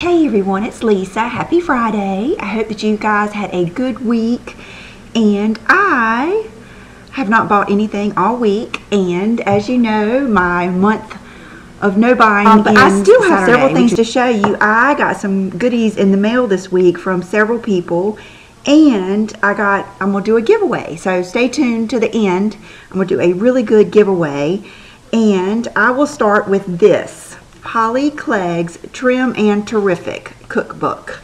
Hey everyone, it's Lisa. Happy Friday. I hope that you guys had a good week, and I have not bought anything all week, and as you know, my month of no buying but I still have Saturday, several things to show you. I got some goodies in the mail this week from several people, and I'm going to do a giveaway, so stay tuned to the end. I'm going to do a really good giveaway, and I will start with this. Holly Clegg's Trim and Terrific Cookbook.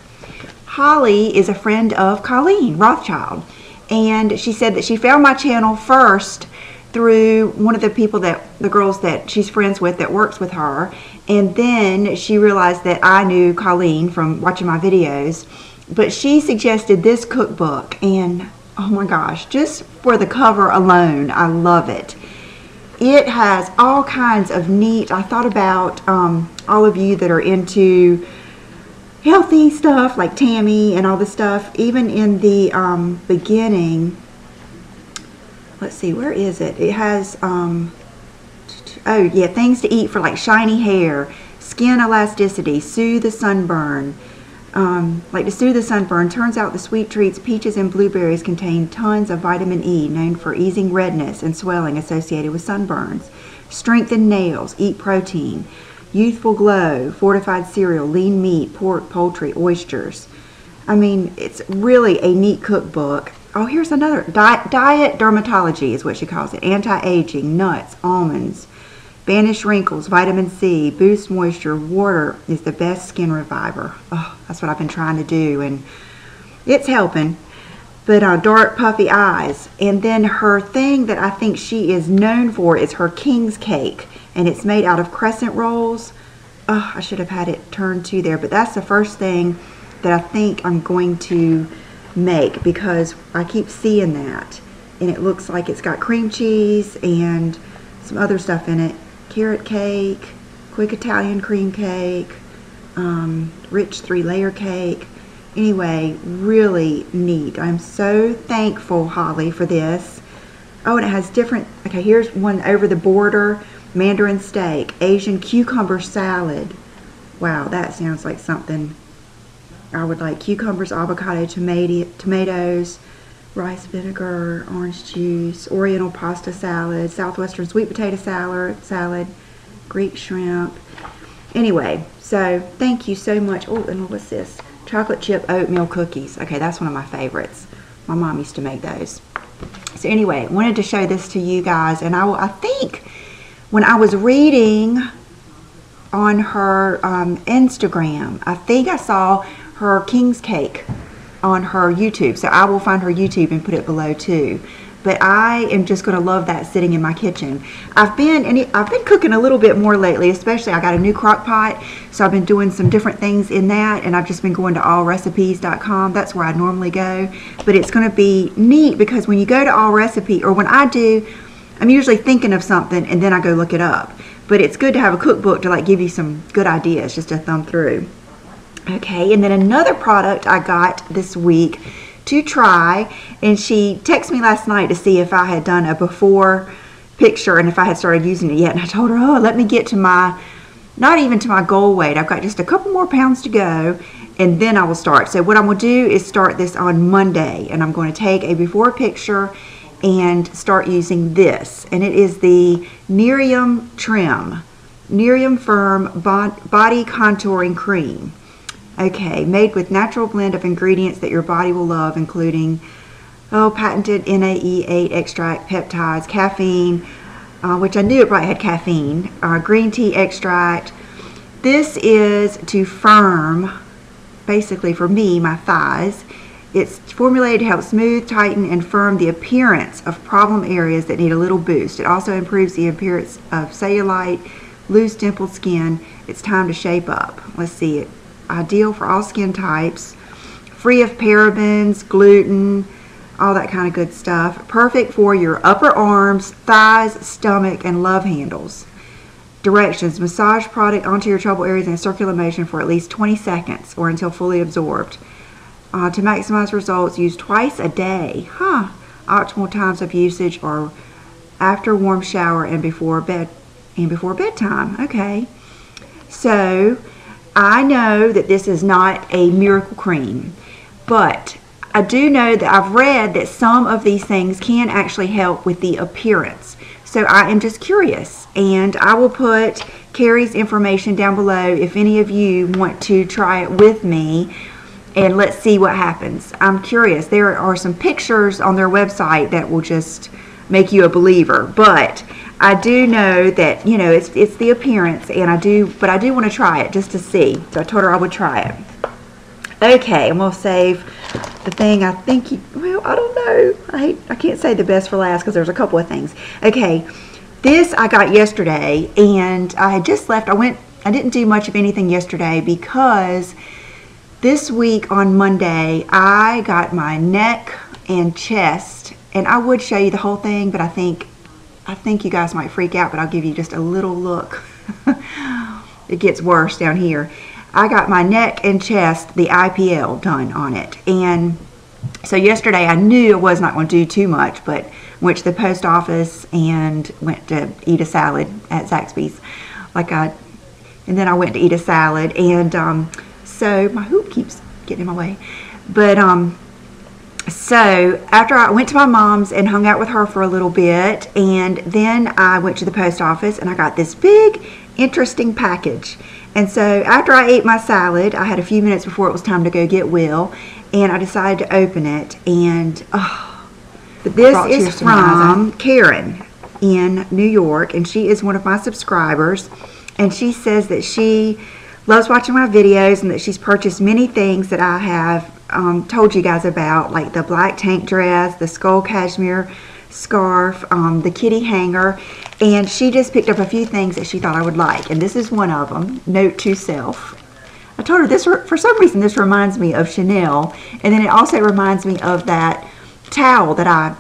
Holly is a friend of Colleen Rothschild, and she said that she found my channel first through one of the people the girls that she's friends with that works with her, and then she realized that I knew Colleen from watching my videos, but she suggested this cookbook, and oh my gosh, just for the cover alone, I love it. It has all kinds of neat, I thought about all of you that are into healthy stuff like Tammy and all this stuff. Even in the beginning, let's see, where is it? It has, oh yeah, things to eat for like shiny hair, skin elasticity, soothe the sunburn. Like to soothe the sunburn, turns out the sweet treats, peaches and blueberries, contain tons of vitamin E, known for easing redness and swelling associated with sunburns. Strengthen nails, eat protein, youthful glow, fortified cereal, lean meat, pork, poultry, oysters. I mean, it's really a neat cookbook. Oh, here's another. Diet dermatology is what she calls it. Anti-aging, nuts, almonds, banish wrinkles, vitamin C, boost moisture, water is the best skin reviver. Oh, that's what I've been trying to do, and it's helping. But dark, puffy eyes. And then her thing that I think she is known for is her king's cake, and it's made out of crescent rolls. Oh, I should have had it turned to there, but that's the first thing that I think I'm going to make, because I keep seeing that, and it looks like it's got cream cheese and some other stuff in it. Carrot cake, quick Italian cream cake, rich 3-layer cake. Anyway, really neat. I'm so thankful, Holly, for this. Oh, and it has different, okay, here's one over the border, Mandarin steak, Asian cucumber salad. Wow, that sounds like something I would like. Cucumbers, avocado, tomatoes, rice vinegar, orange juice, oriental pasta salad, southwestern sweet potato salad, Greek shrimp. Anyway, so thank you so much. Oh, and what's this? Chocolate chip oatmeal cookies. Okay, that's one of my favorites. My mom used to make those. So anyway, wanted to show this to you guys, and I think when I was reading on her Instagram, I think I saw her King's Cake on her YouTube, so I will find her YouTube and put it below too. But I am just going to love that sitting in my kitchen. I've been cooking a little bit more lately, especially I got a new crock pot, so I've been doing some different things in that, and I've just been going to allrecipes.com. That's where I normally go, but it's going to be neat because when you go to All Recipe, or when I do, I'm usually thinking of something and then I go look it up. But it's good to have a cookbook to like give you some good ideas just to thumb through. Okay, and then another product I got this week to try, and she texted me last night to see if I had done a before picture and if I had started using it yet, and I told her, oh, let me get to my, not even to my goal weight. I've got just a couple more pounds to go, and then I will start. So what I'm going to do is start this on Monday, and I'm going to take a before picture and start using this, and it is the Nerium Trim, Nerium Firm Body Contouring Cream. Okay, made with natural blend of ingredients that your body will love, including patented NAE8 extract, peptides, caffeine, which I knew it probably had caffeine, green tea extract. This is to firm, basically for me, my thighs. It's formulated to help smooth, tighten, and firm the appearance of problem areas that need a little boost. It also improves the appearance of cellulite, loose dimpled skin. It's time to shape up. Let's see it. Ideal for all skin types, free of parabens, gluten, all that kind of good stuff. Perfect for your upper arms, thighs, stomach, and love handles. Directions: massage product onto your trouble areas in a circular motion for at least 20 seconds or until fully absorbed. To maximize results, use twice a day. Optimal times of usage are after warm shower and before bedtime. Okay, so I know that this is not a miracle cream, but I do know that I've read that some of these things can actually help with the appearance. So I am just curious, and I will put Carrie's information down below if any of you want to try it with me, and let's see what happens. I'm curious. There are some pictures on their website that will just make you a believer, but I do know that, you know, it's the appearance, and I do want to try it just to see. So I told her I would try it. Okay, I'm gonna save the thing. I think you, well, I don't know. I can't say the best for last because there's a couple of things. Okay, this I got yesterday, and I had just left. I didn't do much of anything yesterday because this week on Monday I got my neck and chest, and I would show you the whole thing, but I think you guys might freak out, but I'll give you just a little look. It gets worse down here. I got my neck and chest, the IPL, done on it. And so yesterday I knew I was not going to do too much, but went to the post office and went to eat a salad at Zaxby's. And then I went to eat a salad, and so my hoop keeps getting in my way. But so after I went to my mom's and hung out with her for a little bit, and then I went to the post office and I got this big interesting package. And so after I ate my salad, I had a few minutes before it was time to go get Will, and I decided to open it, and this is from Karen in New York, and she is one of my subscribers, and she says that she loves watching my videos and that she's purchased many things that I have told you guys about, like the black tank dress, the skull cashmere scarf, the kitty hanger, and she just picked up a few things that she thought I would like, and this is one of them. Note to self. I told her this, for some reason this reminds me of Chanel, and then it also reminds me of that towel that I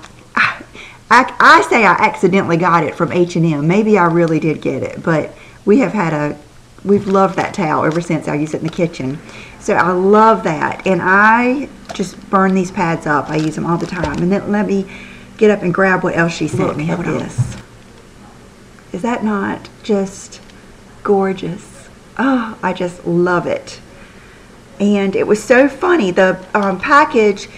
say I accidentally got it from H&M. Maybe I really did get it, but we've loved that towel ever since. I use it in the kitchen. So I love that, and I just burn these pads up. I use them all the time. And then let me get up and grab what else she sent me. Hold on. This. Is that not just gorgeous? Oh, I just love it. And it was so funny. The package,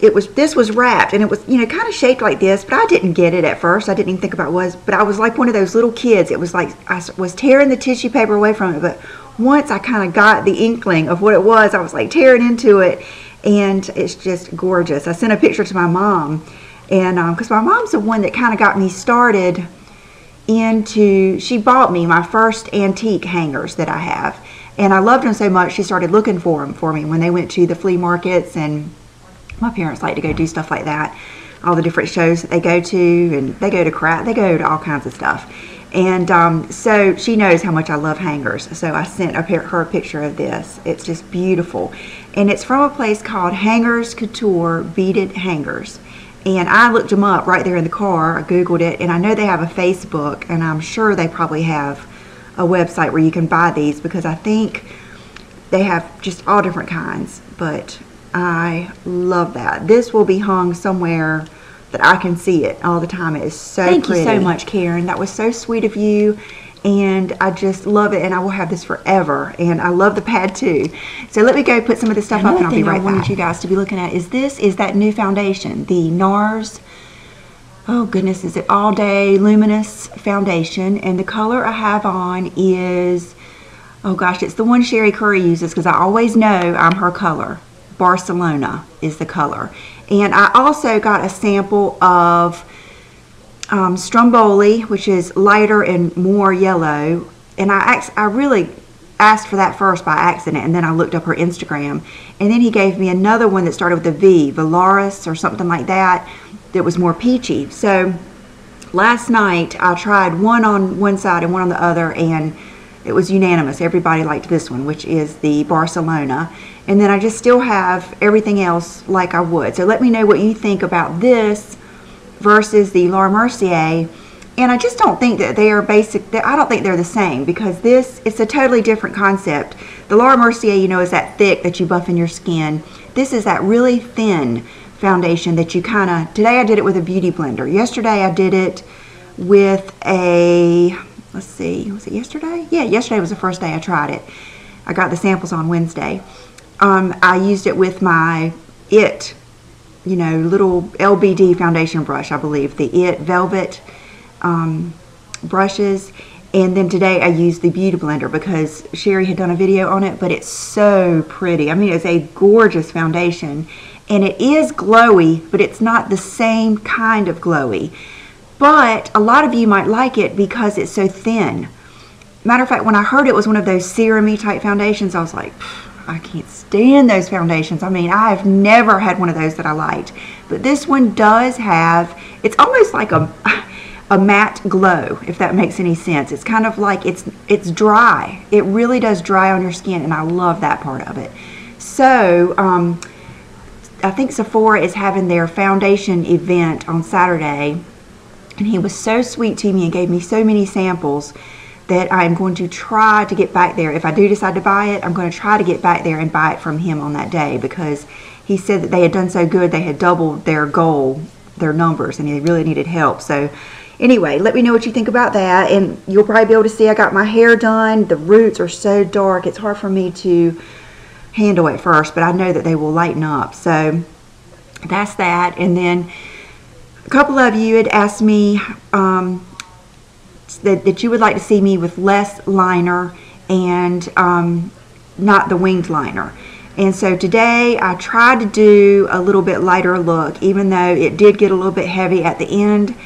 this was wrapped, and it was, you know, kind of shaped like this, but I didn't get it at first. I didn't even think about but I was like one of those little kids. It was like I was tearing the tissue paper away from it, but once I kind of got the inkling of what it was, I was like tearing into it, and it's just gorgeous. I sent a picture to my mom, and because my mom's the one that kind of got me started into, she bought me my first antique hangers that I have, and I loved them so much she started looking for them for me when they went to the flea markets, and my parents like to go do stuff like that, all the different shows that they go to, and they go to all kinds of stuff. And so she knows how much I love hangers, so I sent her a picture of this. It's just beautiful, and it's from a place called Hangers Couture Beaded Hangers, and I looked them up right there in the car. I googled it, and I know they have a Facebook, and I'm sure they probably have a website where you can buy these, because I think they have just all different kinds, but I love that. This will be hung somewhere that I can see it all the time. It is so pretty. Thank you so much, Karen. That was so sweet of you, and I just love it, and I will have this forever, and I love the pad too. So let me go put some of this stuff up, and I'll be right back. Another thing I wanted you guys to be looking at is this is that new foundation, the NARS, oh goodness, is it All Day Luminous Foundation, and the color I have on is, oh gosh, it's the one Sherry Curry uses, because I always know I'm her color. Barcelona is the color. And I also got a sample of Stromboli, which is lighter and more yellow. And I really asked for that first by accident, and then I looked up her Instagram. And then he gave me another one that started with a V, Valaris or something like that, that was more peachy. So last night I tried one on one side and one on the other, and it was unanimous. Everybody liked this one, which is the Barcelona. And then I just still have everything else like I would. So let me know what you think about this versus the Laura Mercier. And I just don't think that they are I don't think they're the same, because it's a totally different concept. The Laura Mercier, you know, is that thick that you buff in your skin. This is that really thin foundation that you kind of, today I did it with a beauty blender. Yesterday I did it with a, let's see, was it yesterday? Yeah, yesterday was the first day I tried it. I got the samples on Wednesday. I used it with my It, you know, little LBD foundation brush, I believe, the It Velvet brushes. And then today I used the Beauty Blender because Sherry had done a video on it, but it's so pretty. I mean, it's a gorgeous foundation. And it is glowy, but it's not the same kind of glowy. But a lot of you might like it because it's so thin. Matter of fact, when I heard it was one of those serum-y type foundations, I was like, I can't stand those foundations. I mean, I've never had one of those that I liked. But this one does have, it's almost like a matte glow, if that makes any sense. It's kind of like it's dry. It really does dry on your skin, and I love that part of it. So, I think Sephora is having their foundation event on Saturday, and he was so sweet to me and gave me so many samples that I'm going to try to get back there. If I do decide to buy it, I'm going to try to get back there and buy it from him on that day, because he said that they had done so good, they had doubled their goal, their numbers, and they really needed help. So anyway, let me know what you think about that, and you'll probably be able to see I got my hair done. The roots are so dark, it's hard for me to handle it first, but I know that they will lighten up. So that's that. And then a couple of you had asked me that you would like to see me with less liner and not the winged liner. And so today I tried to do a little bit lighter look, even though it did get a little bit heavy at the end.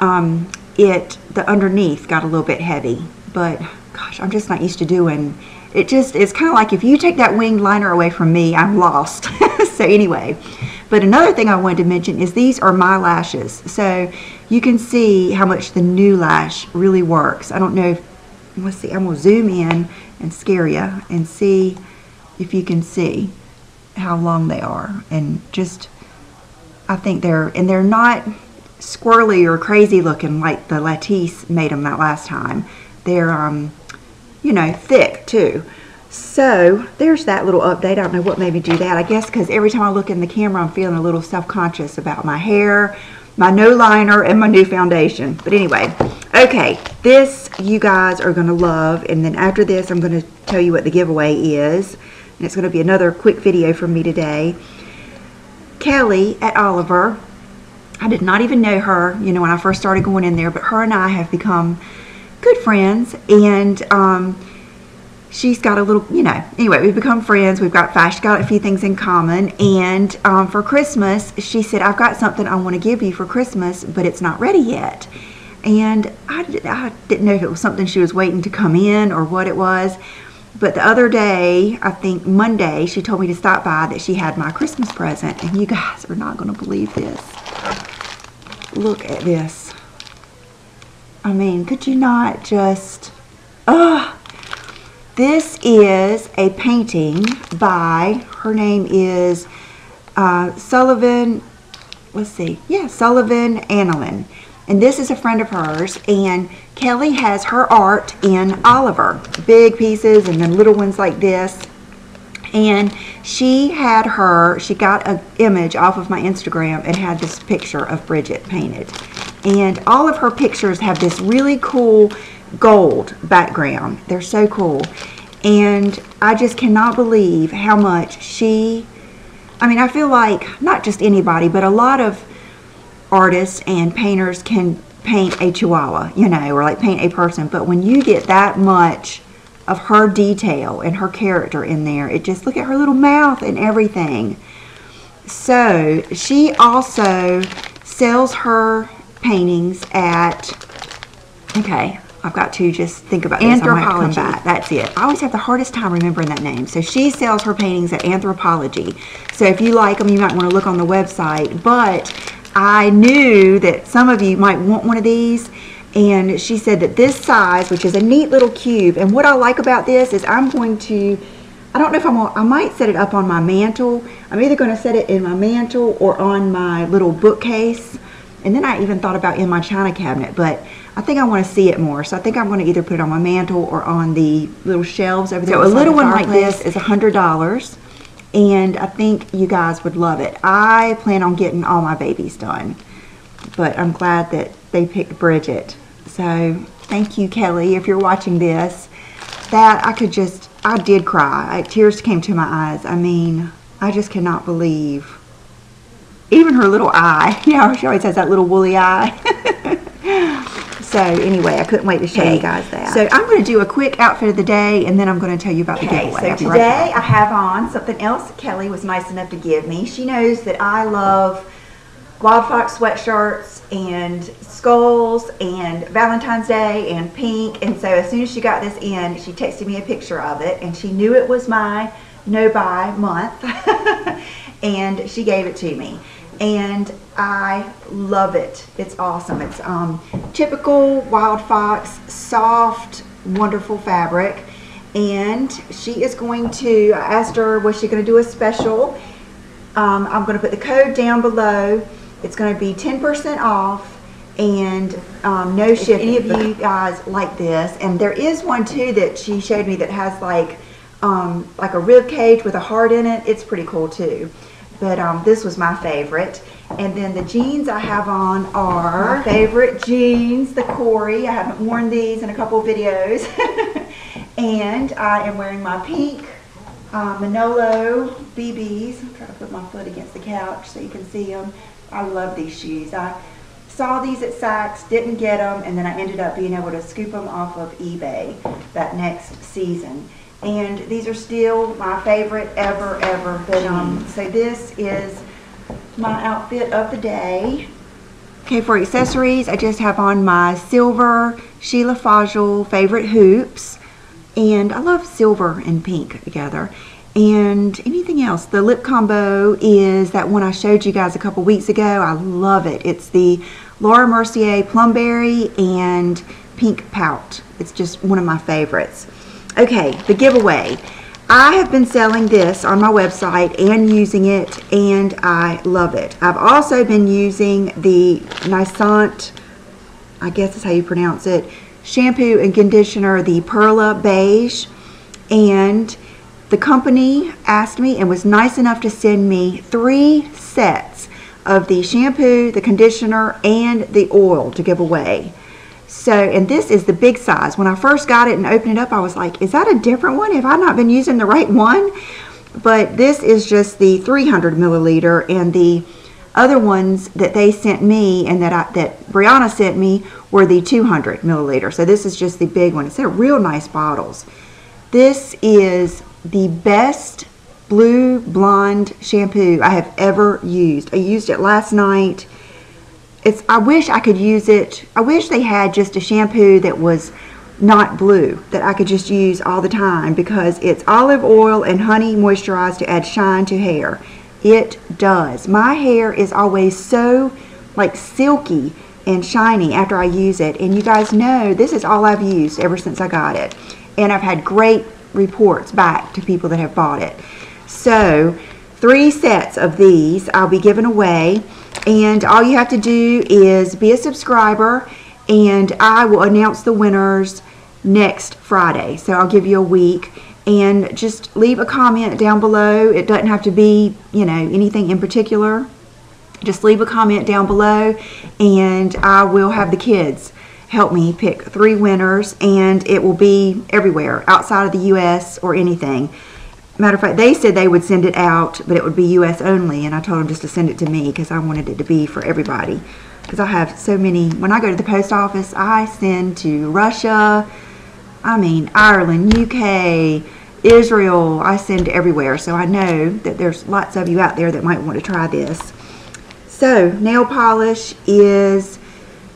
The underneath got a little bit heavy, but gosh, I'm just not used to doing it. Just, it's kind of like if you take that winged liner away from me, I'm lost. So anyway, but another thing I wanted to mention is these are my lashes. So you can see how much the new lash really works. I don't know if, let's see, I'm going to zoom in and scare you and see if you can see how long they are. And just, I think they're not squirrely or crazy looking like the Latisse made them that last time. They're, you know, thick too. So there's that little update. I don't know what made me do that. I guess because every time I look in the camera, I'm feeling a little self-conscious about my hair, my no liner, and my new foundation. But anyway, okay, this you guys are going to love. And then after this, I'm going to tell you what the giveaway is. And it's going to be another quick video from me today. Kelly at Oliver, I did not even know her, you know, when I first started going in there, but her and I have become good friends, and she's got a little, you know, anyway, we've become friends. We've got fashion, got a few things in common, and for Christmas, she said, I've got something I want to give you for Christmas, but it's not ready yet. And I didn't know if it was something she was waiting to come in or what it was, but the other day, I think Monday, she told me to stop by that she had my Christmas present, and you guys are not going to believe this. Look at this. I mean, could you not just, this is a painting by, her name is Sullivan, let's see, yeah, Sullivan Anlyan. And this is a friend of hers, and Kelly has her art in Oliver, big pieces and then little ones like this. And she got an image off of my Instagram and had this picture of Bridget painted. And all of her pictures have this really cool gold background. They're so cool. And I just cannot believe how much she, I mean, I feel like not just anybody, but a lot of artists and painters can paint a chihuahua, you know, or like paint a person. But when you get that much of her detail and her character in there, it just, look at her little mouth and everything. So she also sells her paintings at, okay, I've got to just think about this. Anthropology. That's it. I always have the hardest time remembering that name. So she sells her paintings at Anthropology. So if you like them, you might want to look on the website. But I knew that some of you might want one of these. And she said that this size, which is a neat little cube, and what I like about this is I'm going to, I don't know if I'm going to, I might set it up on my mantle. I'm either going to set it in my mantle or on my little bookcase. And then I even thought about in my china cabinet, but I think I want to see it more. So I think I'm going to either put it on my mantle or on the little shelves over there. So a little one like this is $100, and I think you guys would love it. I plan on getting all my babies done, but I'm glad that they picked Bridget. So thank you, Kelly, if you're watching this. That I could just, I did cry. Tears came to my eyes. I mean, I just cannot believe. Even her little eye. Yeah, she always has that little woolly eye. So anyway, I couldn't wait to show you guys that. So I'm going to do a quick outfit of the day, and then I'm going to tell you about the giveaway. So today I have on something else Kelly was nice enough to give me. She knows that I love Wildfox sweatshirts and skulls and Valentine's Day and pink, and so as soon as she got this in, she texted me a picture of it, and she knew it was my no-buy month, and she gave it to me, and I love it. It's awesome. It's typical Wildfox, soft, wonderful fabric, and she is going to, I asked her, was she going to do a special? I'm going to put the code down below. It's going to be 10% off, and no shipping. If any of you guys like this, and there is one too that she showed me that has like a rib cage with a heart in it. It's pretty cool too, but this was my favorite. And then the jeans I have on are my favorite jeans, the Corey. I haven't worn these in a couple videos, and I am wearing my pink Manolo BBs. I'm trying to put my foot against the couch so you can see them. I love these shoes. I saw these at Saks, didn't get them, and then I ended up being able to scoop them off of eBay that next season. And these are still my favorite ever. But so this is my outfit of the day. Okay, for accessories, I just have on my silver Sheila Fajul favorite hoops. And I love silver and pink together. And anything else, the lip combo is that one I showed you guys a couple weeks ago. I love it. It's the Laura Mercier Plumberry and Pink Pout. It's just one of my favorites. Okay, the giveaway. I have been selling this on my website and using it, and I love it. I've also been using the Nissant, I guess is how you pronounce it, shampoo and conditioner, the Perla Beige, and the company asked me and was nice enough to send me 3 sets of the shampoo, the conditioner, and the oil to give away. So, and this is the big size. When I first got it and opened it up, I was like, is that a different one? Have I not been using the right one? But this is just the 300 milliliter, and the other ones that they sent me and that Brianna sent me were the 200 milliliter. So this is just the big one. It's they're real nice bottles. This is the best blue blonde shampoo I have ever used. I used it last night. I wish I could use it. I wish they had just a shampoo that was not blue that I could just use all the time, because it's olive oil and honey moisturized to add shine to hair. It does. My hair is always so like silky and shiny after I use it, and you guys know this is all I've used ever since I got it, and I've had great reports back to people that have bought it. So 3 sets of these I'll be giving away, and all you have to do is be a subscriber, and I will announce the winners next Friday. So I'll give you a week. And just leave a comment down below. It doesn't have to be, you know, anything in particular. Just leave a comment down below, and I will have the kids help me pick 3 winners, and it will be everywhere outside of the US or anything. Matter of fact, they said they would send it out, but it would be US only, and I told them just to send it to me because I wanted it to be for everybody. Because I have so many. When I go to the post office, I send to Russia, I mean Ireland, UK, Israel. I send everywhere, so I know that there's lots of you out there that might want to try this. So nail polish is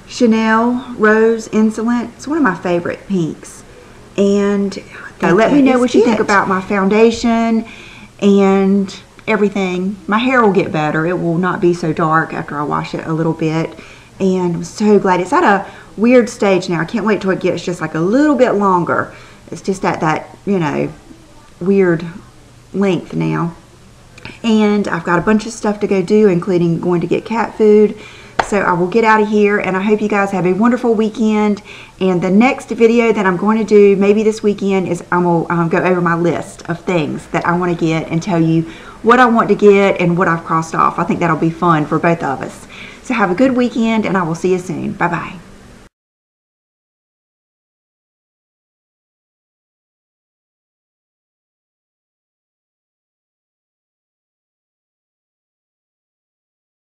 Chanel Rose Insolence. It's one of my favorite pinks, and let me know what you think about my foundation and everything. My hair will get better. It will not be so dark after I wash it a little bit, and I'm so glad. It's at a weird stage now. I can't wait till it gets just like a little bit longer. It's just at that, you know, weird length now. And I've got a bunch of stuff to go do, including going to get cat food. So I will get out of here, and I hope you guys have a wonderful weekend. And the next video that I'm going to do, maybe this weekend, is I'm going to go over my list of things that I want to get and tell you what I want to get and what I've crossed off. I think that'll be fun for both of us. So have a good weekend, and I will see you soon. Bye-bye.